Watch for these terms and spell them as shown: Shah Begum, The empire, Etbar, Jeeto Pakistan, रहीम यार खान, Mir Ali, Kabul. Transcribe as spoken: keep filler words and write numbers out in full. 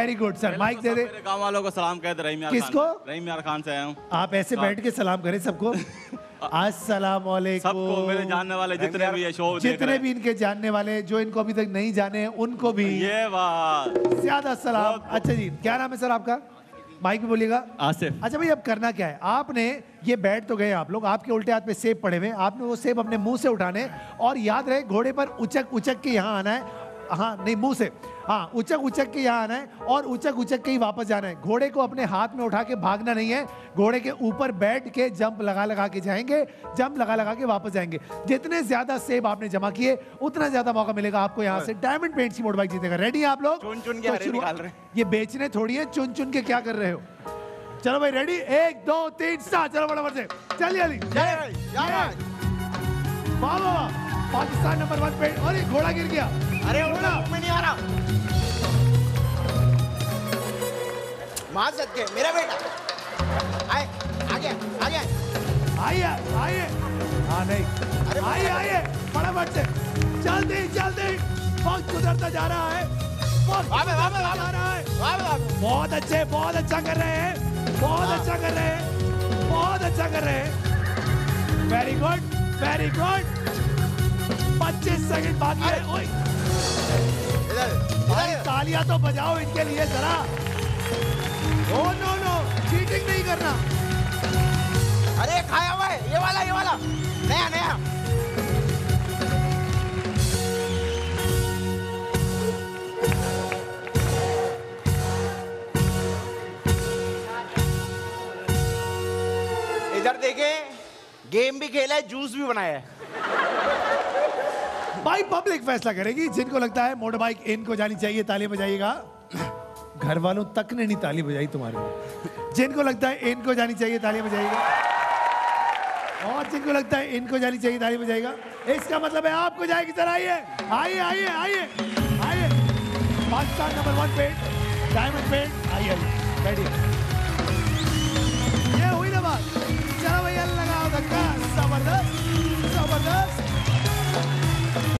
Very good sir, mic दे दे। गांव वालों को सलाम कह दे। रहीम यार किसको? रहीम यार खान से आया हूँ। आप ऐसे बैठ के सलाम करें सबको। अस्सलाम वालेकुम सबको, मेरे जानने वाले जितने भी है, शो जितने भी इनके जानने वाले, जो इनको अभी तक नहीं जाने उनको भी ये बात ज्यादा सलाम। अच्छा जी, क्या नाम है सर आपका? माइक भी बोलिएगा। आसिफ। अच्छा भाई, अब करना क्या है? आपने ये बैठ तो गए आप लोग, आपके उल्टे हाथ पे सेब पड़े हुए, आपने वो सेब अपने मुँह से उठाने, और याद रहे घोड़े पर उचक उचक के यहाँ आना है। हाँ नहीं, मुंह से, हाँ उचक उचक के यहाँ आना है और उचक उचक के ही वापस जाना है। घोड़े को अपने हाथ में उठा के भागना नहीं है, घोड़े के ऊपर बैठ के जंप लगा लगा के जाएंगे, जंप लगा लगा के वापस जाएंगे। जितने ज्यादा सेब आपने जमा किए उतना ज्यादा मौका मिलेगा आपको यहाँ से डायमंड पेंट्स की मोटरबाइक जीतेगा। रेडी है आप लोग? चुन चुन के तो निकाल रहे हैं। ये बेचने थोड़ी है, चुन चुन के क्या कर रहे हो। चलो भाई रेडी, एक दो तीन सात, चलो बराबर से, चलिए। पाकिस्तान नंबर वन पे, और ये घोड़ा गिर गया। अरे घोड़ा में नहीं आ रहा, मार सकते मेरा बेटा। आए आगे आगे आइए आइए। हाँ नहीं, अरे आइए आइए फटाफट से, जल्दी जल्दी। वक्त गुजरता जा रहा है, बहुत अच्छे, बहुत अच्छा कर रहे हैं, बहुत अच्छा कर रहे हैं, बहुत अच्छा कर रहे हैं। Very good very good. पच्चीस सेकंड बाकी है। ओए इधर भाई, तालियां तो बजाओ इनके लिए जरा। नो नो नो, चीटिंग नहीं करना। अरे खाया हुआ है ये वाला, ये वाला नया नया। इधर देखे, गेम भी खेला है, जूस भी बनाया है। भाई पब्लिक फैसला करेगी, जिनको लगता है मोटर बाइक इनको जानी चाहिए ताली बजाइएगा। घर वालों तक ने नहीं ताली बजाई तुम्हारे। जिनको लगता है इनको जानी चाहिए ताली बजाइएगा, और जिनको लगता है इनको जानी चाहिए ताली बजाइएगा। इसका मतलब है आपको जाएगी सर। आइए आइए आइए आइए आइए। Pakistan number one paint, diamond paint, आइए आइए।